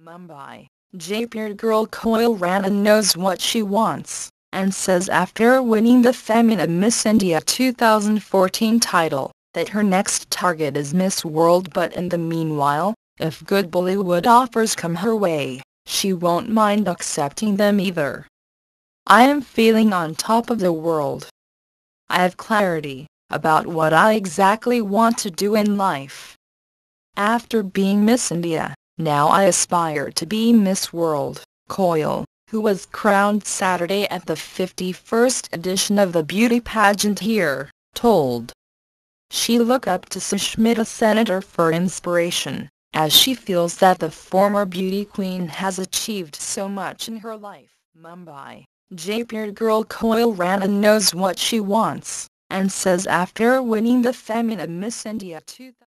Mumbai, Jaipur girl Koyal Rana knows what she wants, and says after winning the Femina Miss India 2014 title, that her next target is Miss World, but in the meanwhile, if good Bollywood offers come her way, she won't mind accepting them either. I am feeling on top of the world. I have clarity about what I exactly want to do in life. After being Miss India, now I aspire to be Miss World, Koyal, who was crowned Saturday at the 51st edition of the beauty pageant here, told. She looked up to Sushmita Sen for inspiration, as she feels that the former beauty queen has achieved so much in her life. Mumbai, Jaipur girl Koyal Rana knows what she wants, and says after winning the Femina Miss India 2014